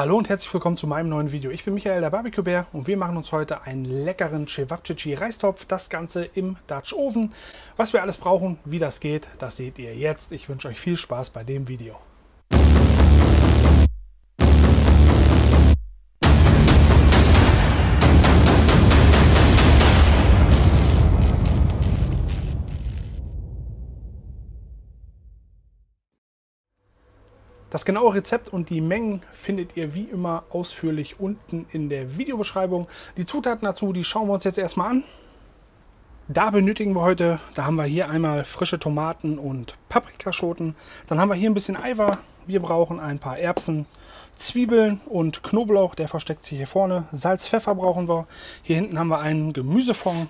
Hallo und herzlich willkommen zu meinem neuen Video. Ich bin Michael, der Barbecue-Bär, und wir machen uns heute einen leckeren Cevapcici-Reistopf. Das Ganze im Dutch Oven. Was wir alles brauchen, wie das geht, das seht ihr jetzt. Ich wünsche euch viel Spaß bei dem Video. Das genaue Rezept und die Mengen findet ihr wie immer ausführlich unten in der Videobeschreibung. Die Zutaten dazu, die schauen wir uns jetzt erstmal an. Da benötigen wir heute, da haben wir hier einmal frische Tomaten und Paprikaschoten. Dann haben wir hier ein bisschen Ajvar. Wir brauchen ein paar Erbsen, Zwiebeln und Knoblauch, der versteckt sich hier vorne. Salz, Pfeffer brauchen wir. Hier hinten haben wir einen Gemüsefond.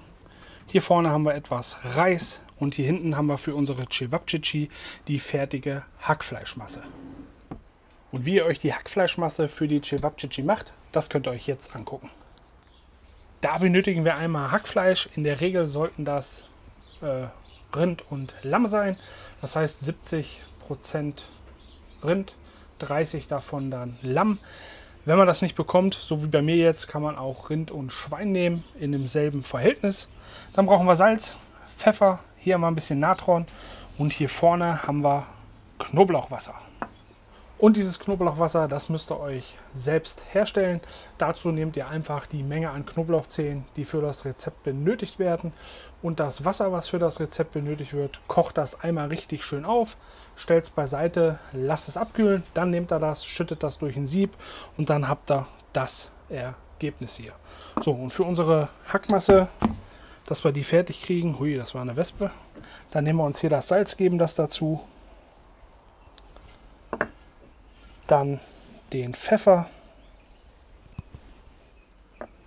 Hier vorne haben wir etwas Reis. Und hier hinten haben wir für unsere Cevapcici die fertige Hackfleischmasse. Und wie ihr euch die Hackfleischmasse für die Cevapcici macht, das könnt ihr euch jetzt angucken. Da benötigen wir einmal Hackfleisch. In der Regel sollten das Rind und Lamm sein. Das heißt 70% Rind, 30% davon dann Lamm. Wenn man das nicht bekommt, so wie bei mir jetzt, kann man auch Rind und Schwein nehmen in demselben Verhältnis. Dann brauchen wir Salz, Pfeffer, hier haben wir ein bisschen Natron und hier vorne haben wir Knoblauchwasser. Und dieses Knoblauchwasser, das müsst ihr euch selbst herstellen. Dazu nehmt ihr einfach die Menge an Knoblauchzehen, die für das Rezept benötigt werden. Und das Wasser, was für das Rezept benötigt wird, kocht das einmal richtig schön auf. Stellt es beiseite, lasst es abkühlen, dann nehmt ihr das, schüttet das durch ein Sieb und dann habt ihr das Ergebnis hier. So, und für unsere Hackmasse, dass wir die fertig kriegen, hui, das war eine Wespe. Dann nehmen wir uns hier das Salz, geben das dazu. Dann den Pfeffer,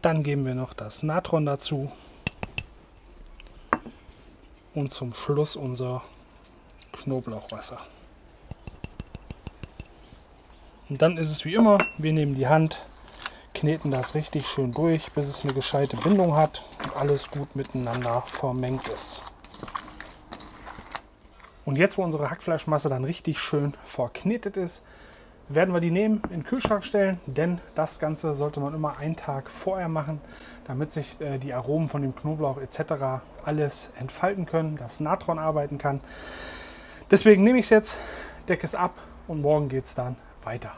dann geben wir noch das Natron dazu und zum Schluss unser Knoblauchwasser. Und dann ist es wie immer, wir nehmen die Hand, kneten das richtig schön durch, bis es eine gescheite Bindung hat und alles gut miteinander vermengt ist. Und jetzt, wo unsere Hackfleischmasse dann richtig schön verknetet ist, werden wir die nehmen, in den Kühlschrank stellen, denn das Ganze sollte man immer einen Tag vorher machen, damit sich die Aromen von dem Knoblauch etc. alles entfalten können, das Natron arbeiten kann. Deswegen nehme ich es jetzt, decke es ab und morgen geht es dann weiter.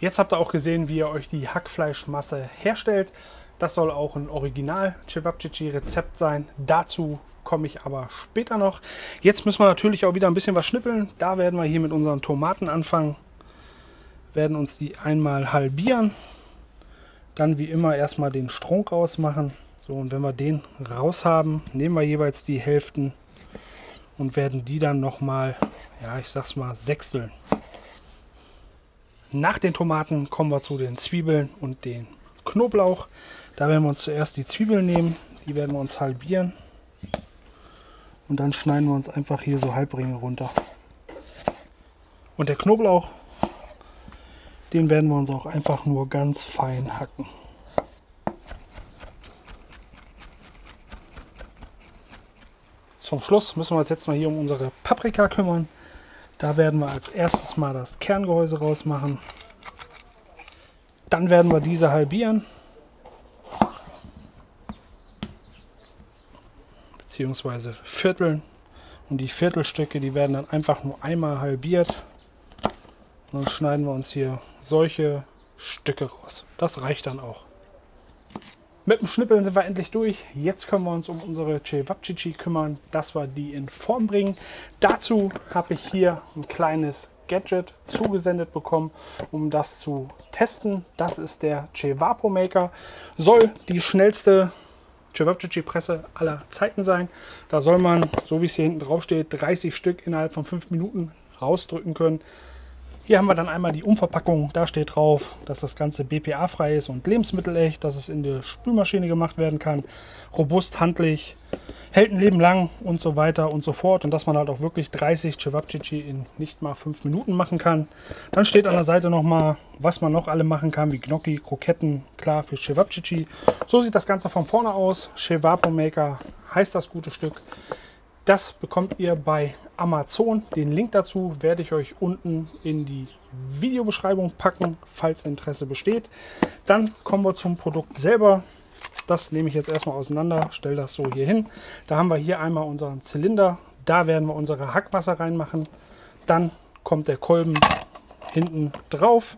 Jetzt habt ihr auch gesehen, wie ihr euch die Hackfleischmasse herstellt. Das soll auch ein Original Cevapcici-Rezept sein. Dazu komme ich aber später noch. Jetzt müssen wir natürlich auch wieder ein bisschen was schnippeln. Da werden wir hier mit unseren Tomaten anfangen. Werden uns die einmal halbieren. Dann wie immer erstmal den Strunk rausmachen. So, und wenn wir den raus haben, nehmen wir jeweils die Hälften und werden die dann nochmal, ja, ich sag's mal, sechseln. Nach den Tomaten kommen wir zu den Zwiebeln und den Knoblauch. Da werden wir uns zuerst die Zwiebeln nehmen. Die werden wir uns halbieren. Und dann schneiden wir uns einfach hier so Halbringe runter. Und der Knoblauch, den werden wir uns auch einfach nur ganz fein hacken. Zum Schluss müssen wir uns jetzt noch hier um unsere Paprika kümmern. Da werden wir als erstes mal das Kerngehäuse rausmachen. Dann werden wir diese halbieren. Beziehungsweise vierteln, und die Viertelstücke, die werden dann einfach nur einmal halbiert und dann schneiden wir uns hier solche Stücke raus. Das reicht dann auch. Mit dem Schnippeln sind wir endlich durch. Jetzt können wir uns um unsere Cevapcici kümmern, dass wir die in Form bringen. Dazu habe ich hier ein kleines Gadget zugesendet bekommen, um das zu testen. Das ist der Cevapomaker. Soll die schnellste Cevapcici-Presse aller Zeiten sein. Da soll man, so wie es hier hinten drauf steht, 30 Stück innerhalb von 5 Minuten rausdrücken können. Hier haben wir dann einmal die Umverpackung. Da steht drauf, dass das Ganze BPA-frei ist und lebensmittelecht, dass es in der Spülmaschine gemacht werden kann, robust, handlich, hält ein Leben lang und so weiter und so fort. Und dass man halt auch wirklich 30 Cevapcici in nicht mal 5 Minuten machen kann. Dann steht an der Seite nochmal, was man noch alle machen kann, wie Gnocchi, Kroketten, klar für Cevapcici. So sieht das Ganze von vorne aus. Cevapomaker heißt das gute Stück. Das bekommt ihr bei Amazon. Den Link dazu werde ich euch unten in die Videobeschreibung packen, falls Interesse besteht. Dann kommen wir zum Produkt selber. Das nehme ich jetzt erstmal auseinander, stelle das so hier hin. Da haben wir hier einmal unseren Zylinder. Da werden wir unsere Hackmasse reinmachen. Dann kommt der Kolben hinten drauf.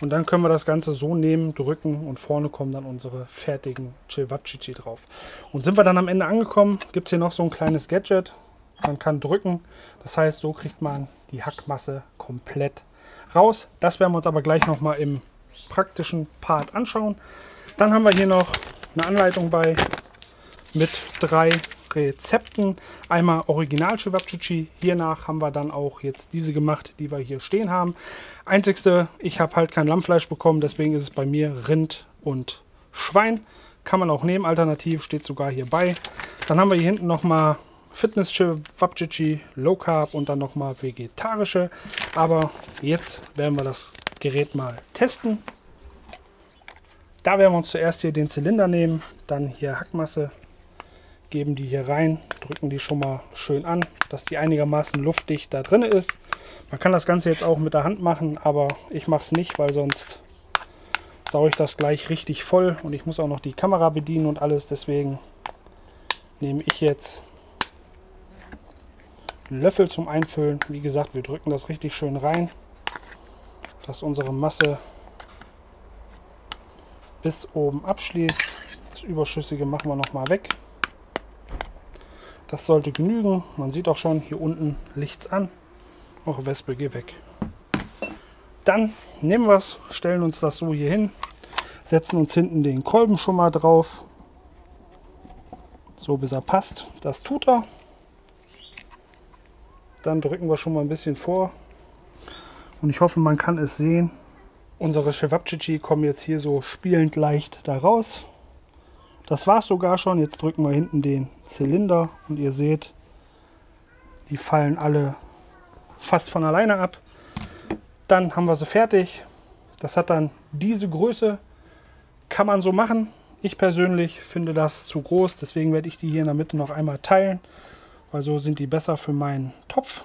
Und dann können wir das Ganze so nehmen, drücken und vorne kommen dann unsere fertigen Cevapcici drauf. Und sind wir dann am Ende angekommen, gibt es hier noch so ein kleines Gadget. Man kann drücken, das heißt, so kriegt man die Hackmasse komplett raus. Das werden wir uns aber gleich nochmal im praktischen Part anschauen. Dann haben wir hier noch eine Anleitung bei mit 3 Rezepten. Einmal Original Cevapcici. Hiernach haben wir dann auch jetzt diese gemacht, die wir hier stehen haben. Einzigste, ich habe halt kein Lammfleisch bekommen, deswegen ist es bei mir Rind und Schwein. Kann man auch nehmen, alternativ steht sogar hier bei. Dann haben wir hier hinten nochmal Fitness Cevapcici, Low Carb und dann nochmal vegetarische. Aber jetzt werden wir das Gerät mal testen. Da werden wir uns zuerst hier den Zylinder nehmen, dann hier Hackmasse. Geben die hier rein, drücken die schon mal schön an, dass die einigermaßen luftdicht da drin ist. Man kann das Ganze jetzt auch mit der Hand machen, aber ich mache es nicht, weil sonst sauge ich das gleich richtig voll und ich muss auch noch die Kamera bedienen und alles. Deswegen nehme ich jetzt einen Löffel zum Einfüllen. Wie gesagt, wir drücken das richtig schön rein, dass unsere Masse bis oben abschließt. Das Überschüssige machen wir nochmal weg. Das sollte genügen. Man sieht auch schon, hier unten licht's an. Auch Wespe, geh weg. Dann nehmen wir es, stellen uns das so hier hin, setzen uns hinten den Kolben schon mal drauf. So, bis er passt. Das tut er. Dann drücken wir schon mal ein bisschen vor. Und ich hoffe, man kann es sehen. Unsere Cevapcici kommen jetzt hier so spielend leicht da raus. Das war es sogar schon. Jetzt drücken wir hinten den Zylinder und ihr seht, die fallen alle fast von alleine ab. Dann haben wir sie fertig. Das hat dann diese Größe. Kann man so machen. Ich persönlich finde das zu groß, deswegen werde ich die hier in der Mitte noch einmal teilen, weil so sind die besser für meinen Topf.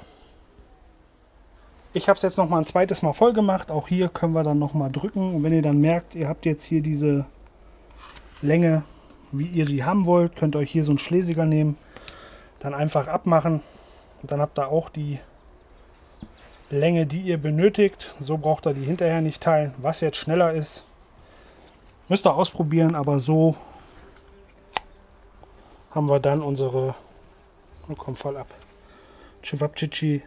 Ich habe es jetzt noch mal ein zweites Mal voll gemacht. Auch hier können wir dann noch mal drücken und wenn ihr dann merkt, ihr habt jetzt hier diese Länge, wie ihr die haben wollt, könnt ihr euch hier so einen Schlesiger nehmen, dann einfach abmachen und dann habt ihr auch die Länge, die ihr benötigt. So braucht ihr die hinterher nicht teilen. Was jetzt schneller ist, müsst ihr ausprobieren, aber so haben wir dann unsere Cevapcici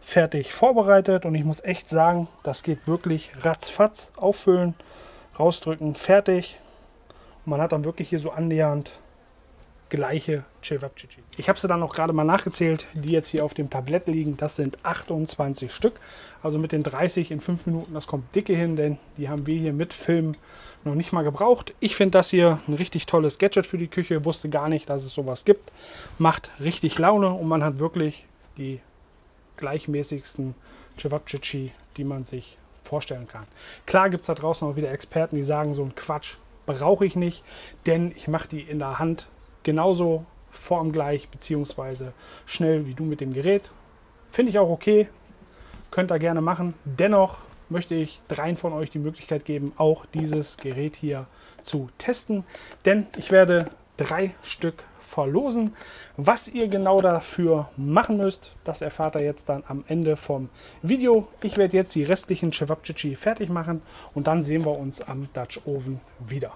fertig vorbereitet und ich muss echt sagen, das geht wirklich ratzfatz. Auffüllen, rausdrücken, fertig. Man hat dann wirklich hier so annähernd gleiche Cevapcici. Ich habe sie dann auch gerade mal nachgezählt, die jetzt hier auf dem Tablett liegen. Das sind 28 Stück. Also mit den 30 in 5 Minuten, das kommt dicke hin, denn die haben wir hier mit Filmen noch nicht mal gebraucht. Ich finde das hier ein richtig tolles Gadget für die Küche. Wusste gar nicht, dass es sowas gibt. Macht richtig Laune und man hat wirklich die gleichmäßigsten Cevapcici, die man sich vorstellen kann. Klar gibt es da draußen auch wieder Experten, die sagen, so ein Quatsch brauche ich nicht, denn ich mache die in der Hand genauso formgleich bzw. schnell wie du mit dem Gerät. Finde ich auch okay, könnt ihr gerne machen. Dennoch möchte ich 3 von euch die Möglichkeit geben, auch dieses Gerät hier zu testen, denn ich werde 3 Stück verlosen. Was ihr genau dafür machen müsst, das erfahrt ihr jetzt dann am Ende vom Video. Ich werde jetzt die restlichen Cevapcici fertig machen und dann sehen wir uns am Dutch Oven wieder.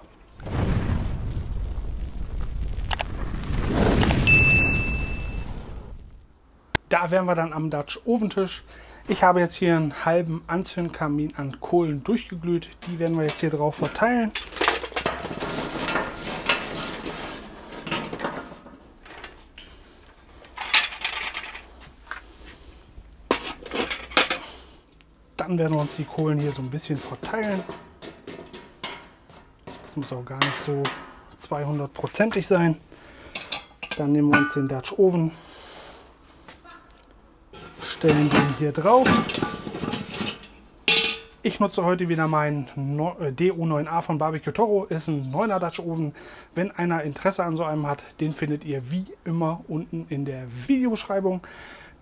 Da wären wir dann am Dutch Oventisch. Ich habe jetzt hier einen halben Anzündkamin an Kohlen durchgeglüht. Die werden wir jetzt hier drauf verteilen. Dann werden wir uns die Kohlen hier so ein bisschen verteilen. Das muss auch gar nicht so 200%ig sein. Dann nehmen wir uns den Dutch Oven, stellen den hier drauf. Ich nutze heute wieder meinen DO9A von BBQ-Toro. Ist ein 9er Dutch Oven. Wenn einer Interesse an so einem hat, den findet ihr wie immer unten in der Videobeschreibung.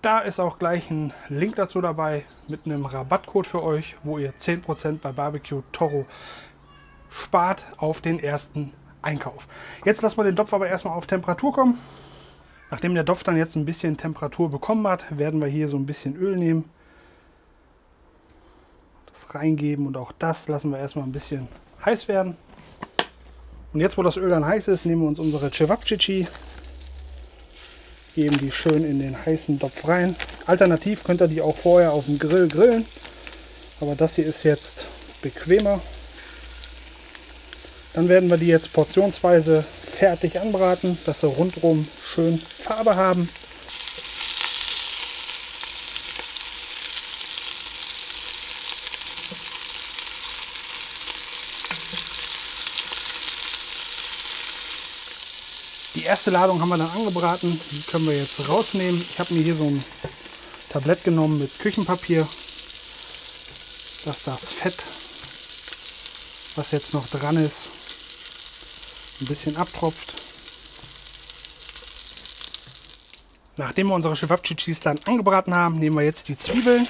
Da ist auch gleich ein Link dazu dabei mit einem Rabattcode für euch, wo ihr 10% bei BBQ-Toro spart auf den ersten Einkauf. Jetzt lassen wir den Topf aber erstmal auf Temperatur kommen. Nachdem der Topf dann jetzt ein bisschen Temperatur bekommen hat, werden wir hier so ein bisschen Öl nehmen. Reingeben und auch das lassen wir erstmal ein bisschen heiß werden. Und jetzt, wo das Öl dann heiß ist, nehmen wir uns unsere Cevapcici, geben die schön in den heißen Topf rein. Alternativ könnt ihr die auch vorher auf dem Grill grillen, aber das hier ist jetzt bequemer. Dann werden wir die jetzt portionsweise fertig anbraten, dass sie rundherum schön Farbe haben. Die erste Ladung haben wir dann angebraten, die können wir jetzt rausnehmen. Ich habe mir hier so ein Tablett genommen mit Küchenpapier, dass das Fett, was jetzt noch dran ist, ein bisschen abtropft. Nachdem wir unsere Cevapcicis dann angebraten haben, nehmen wir jetzt die Zwiebeln.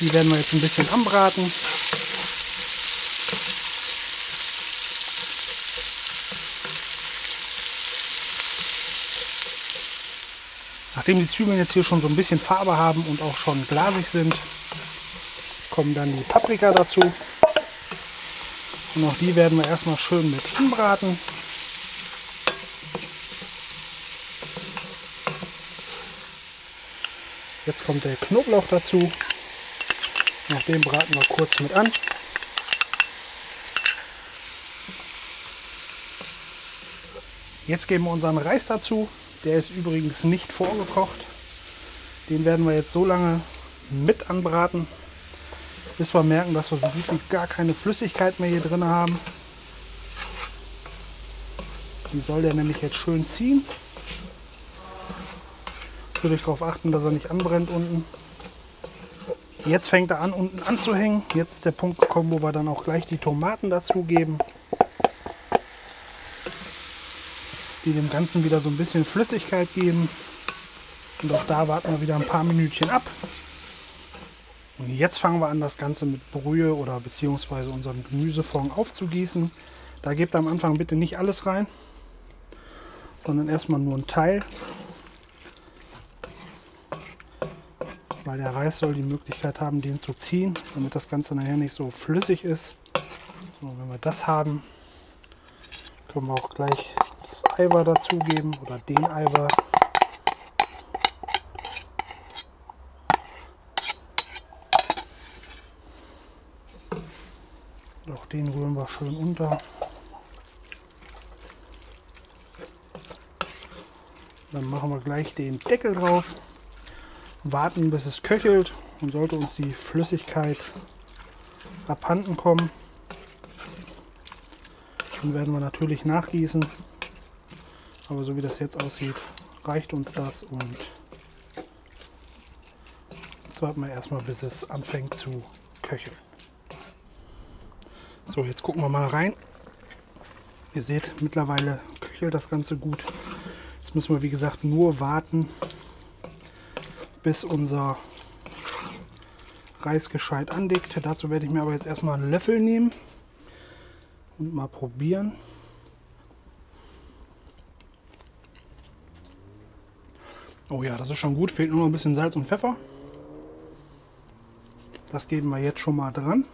Die werden wir jetzt ein bisschen anbraten. Nachdem die Zwiebeln jetzt hier schon so ein bisschen Farbe haben und auch schon glasig sind, kommen dann die Paprika dazu. Und auch die werden wir erstmal schön mit anbraten. Jetzt kommt der Knoblauch dazu. Nach dem braten wir kurz mit an. Jetzt geben wir unseren Reis dazu. Der ist übrigens nicht vorgekocht. Den werden wir jetzt so lange mit anbraten, bis wir merken, dass wir so gut wie gar keine Flüssigkeit mehr hier drin haben. Die soll der nämlich jetzt schön ziehen. Würde ich darauf achten, dass er nicht anbrennt unten. Jetzt fängt er an, unten anzuhängen. Jetzt ist der Punkt gekommen, wo wir dann auch gleich die Tomaten dazugeben, die dem Ganzen wieder so ein bisschen Flüssigkeit geben. Und auch da warten wir wieder ein paar Minütchen ab. Und jetzt fangen wir an, das Ganze mit Brühe oder beziehungsweise unserem Gemüsefond aufzugießen. Da gebt am Anfang bitte nicht alles rein, sondern erstmal nur einen Teil, weil der Reis soll die Möglichkeit haben, den zu ziehen, damit das Ganze nachher nicht so flüssig ist. So, wenn wir das haben, können wir auch gleich das Ajvar dazugeben oder den Ajvar. Auch den rühren wir schön unter. Dann machen wir gleich den Deckel drauf, warten, bis es köchelt und sollte uns die Flüssigkeit abhanden kommen. Dann werden wir natürlich nachgießen. Aber so wie das jetzt aussieht, reicht uns das und jetzt warten wir erstmal, bis es anfängt zu köcheln. So, jetzt gucken wir mal rein. Ihr seht, mittlerweile köchelt das Ganze gut. Jetzt müssen wir, wie gesagt, nur warten, bis unser Reis gescheit andickt. Dazu werde ich mir aber jetzt erstmal einen Löffel nehmen und mal probieren. Oh ja, das ist schon gut. Fehlt nur noch ein bisschen Salz und Pfeffer. Das geben wir jetzt schon mal dran.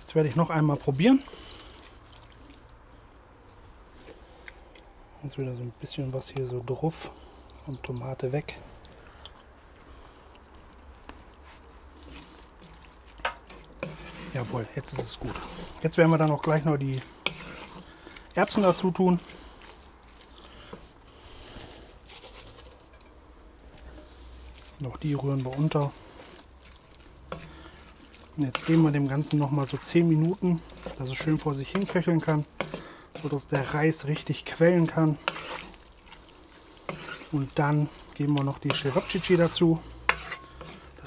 Jetzt werde ich noch einmal probieren. Jetzt wieder so ein bisschen was hier so drauf und Tomate weg. Jawohl, jetzt ist es gut. Jetzt werden wir dann auch gleich noch die Erbsen dazu tun. Auch die rühren wir unter. Und jetzt geben wir dem Ganzen noch mal so 10 Minuten, dass es schön vor sich hin köcheln kann, sodass der Reis richtig quellen kann. Und dann geben wir noch die Cevapcici dazu.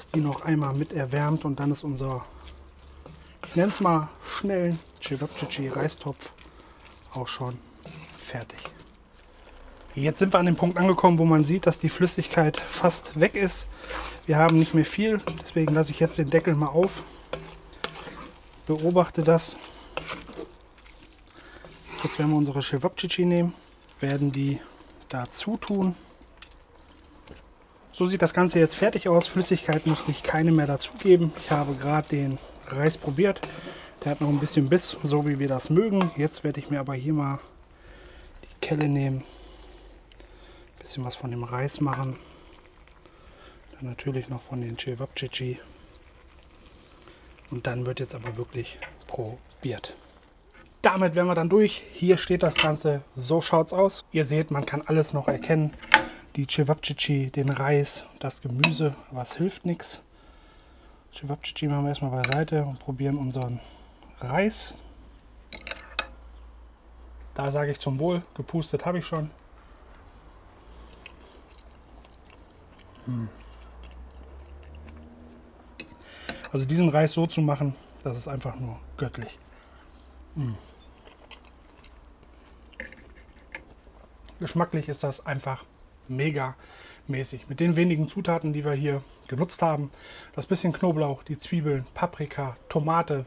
ist die noch einmal mit erwärmt und dann ist unser, ich nenne es mal schnell, Cevapcici Reistopf auch schon fertig. Jetzt sind wir an dem Punkt angekommen, wo man sieht, dass die Flüssigkeit fast weg ist. Wir haben nicht mehr viel, deswegen lasse ich jetzt den Deckel mal auf, beobachte das. Jetzt werden wir unsere Cevapcici nehmen, werden die dazu tun. So sieht das Ganze jetzt fertig aus. Flüssigkeit musste ich keine mehr dazugeben. Ich habe gerade den Reis probiert. Der hat noch ein bisschen Biss, so wie wir das mögen. Jetzt werde ich mir aber hier mal die Kelle nehmen. Ein bisschen was von dem Reis machen. Dann natürlich noch von den Cevapcici. Und dann wird jetzt aber wirklich probiert. Damit wären wir dann durch. Hier steht das Ganze. So schaut's aus. Ihr seht, man kann alles noch erkennen. Die Cevapcici, den Reis, das Gemüse, aber es hilft nichts. Cevapcici machen wir erstmal beiseite und probieren unseren Reis. Da sage ich zum Wohl, gepustet habe ich schon. Also diesen Reis so zu machen, das ist einfach nur göttlich. Geschmacklich ist das einfach mega mäßig. Mit den wenigen Zutaten, die wir hier genutzt haben, das bisschen Knoblauch, die Zwiebeln, Paprika, Tomate,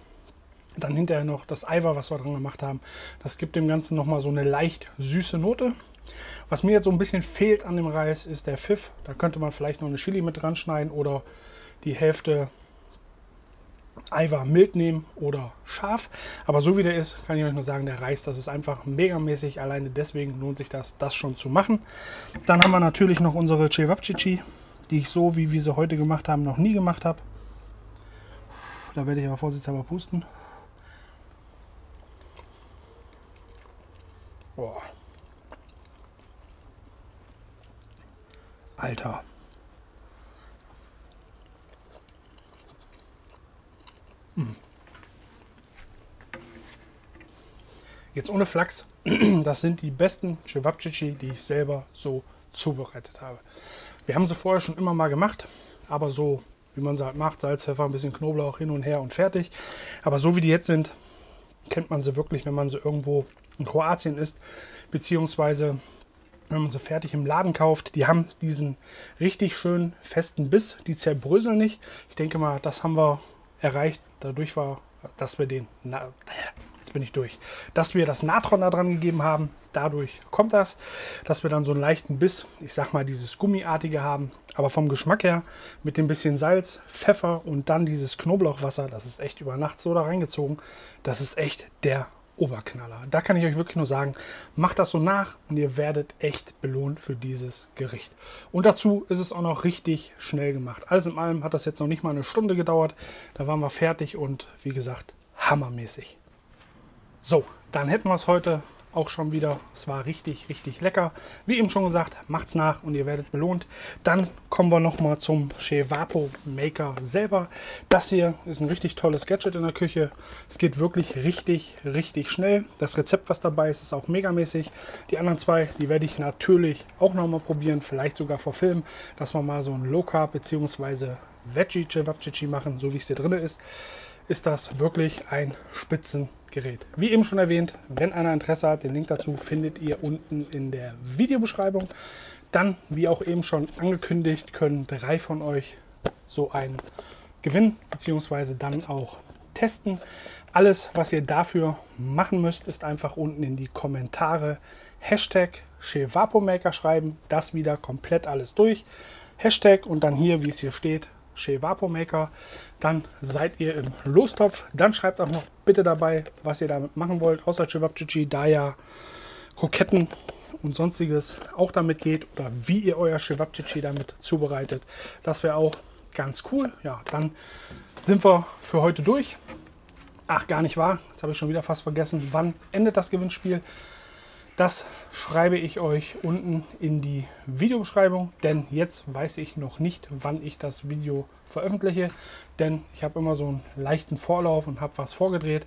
dann hinterher noch das Ajvar, was wir dran gemacht haben, das gibt dem Ganzen nochmal so eine leicht süße Note. Was mir jetzt so ein bisschen fehlt an dem Reis, ist der Pfiff. Da könnte man vielleicht noch eine Chili mit dran schneiden oder die Hälfte Ajvar mild nehmen oder scharf, aber so wie der ist, kann ich euch nur sagen, der Reis, das ist einfach megamäßig, alleine deswegen lohnt sich das schon zu machen. Dann haben wir natürlich noch unsere Cevapcici, die ich so, wie wir sie heute gemacht haben, noch nie gemacht habe. Da werde ich aber vorsichtshalber pusten. Boah. Alter. Jetzt ohne Flachs, das sind die besten Cevapcici, die ich selber so zubereitet habe. Wir haben sie vorher schon immer mal gemacht, aber so wie man sie halt macht, Salz, Pfeffer, ein bisschen Knoblauch hin und her und fertig. Aber so wie die jetzt sind, kennt man sie wirklich, wenn man sie irgendwo in Kroatien isst, beziehungsweise wenn man sie fertig im Laden kauft. Die haben diesen richtig schönen festen Biss, die zerbröseln nicht. Ich denke mal, das haben wir erreicht, dadurch war, dass wir den, jetzt bin ich durch, dass wir das Natron da dran gegeben haben, dadurch kommt das, dass wir dann so einen leichten Biss, ich sag mal dieses Gummiartige haben, aber vom Geschmack her mit dem bisschen Salz, Pfeffer und dann dieses Knoblauchwasser, das ist echt über Nacht so da reingezogen, das ist echt der Oberknaller. Da kann ich euch wirklich nur sagen, macht das so nach und ihr werdet echt belohnt für dieses Gericht. Und dazu ist es auch noch richtig schnell gemacht. Alles in allem hat das jetzt noch nicht mal eine Stunde gedauert. Da waren wir fertig und wie gesagt, hammermäßig. So, dann hätten wir es heute auch schon wieder. Es war richtig, richtig lecker. Wie eben schon gesagt, macht's nach und ihr werdet belohnt. Dann kommen wir nochmal zum Cevapomaker selber. Das hier ist ein richtig tolles Gadget in der Küche. Es geht wirklich richtig, richtig schnell. Das Rezept, was dabei ist, ist auch megamäßig. Die anderen zwei, die werde ich natürlich auch nochmal probieren, vielleicht sogar verfilmen, dass wir mal so ein Low Carb bzw. Veggie Cevapcici machen, so wie es hier drin ist. Ist das wirklich ein Spitzengerät. Wie eben schon erwähnt, wenn einer Interesse hat, den Link dazu findet ihr unten in der Videobeschreibung. Dann, wie auch eben schon angekündigt, können 3 von euch so einen gewinnen bzw. dann auch testen. Alles, was ihr dafür machen müsst, ist einfach unten in die Kommentare Hashtag Cevapomaker schreiben, das wieder komplett alles durch. Hashtag und dann hier, wie es hier steht, Cevapomaker, dann seid ihr im Lostopf. Dann schreibt auch noch bitte dabei, was ihr damit machen wollt, außer Cevapcici, da ja Kroketten und sonstiges auch damit geht oder wie ihr euer Cevapcici damit zubereitet. Das wäre auch ganz cool. Ja, dann sind wir für heute durch. Ach, gar nicht wahr. Jetzt habe ich schon wieder fast vergessen, wann endet das Gewinnspiel. Das schreibe ich euch unten in die Videobeschreibung, denn jetzt weiß ich noch nicht, wann ich das Video veröffentliche, denn ich habe immer so einen leichten Vorlauf und habe was vorgedreht.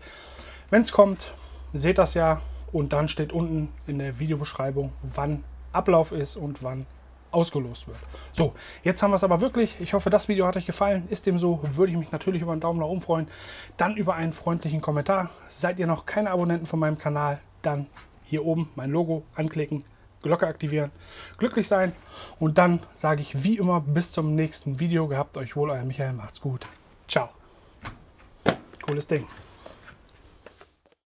Wenn es kommt, seht das ja und dann steht unten in der Videobeschreibung, wann Ablauf ist und wann ausgelost wird. So, jetzt haben wir es aber wirklich. Ich hoffe, das Video hat euch gefallen. Ist dem so, würde ich mich natürlich über einen Daumen nach oben freuen. Dann über einen freundlichen Kommentar. Seid ihr noch keine Abonnenten von meinem Kanal, dann hier oben mein Logo anklicken, Glocke aktivieren, glücklich sein. Und dann sage ich wie immer bis zum nächsten Video. Gehabt euch wohl, euer Michael. Macht's gut. Ciao. Cooles Ding.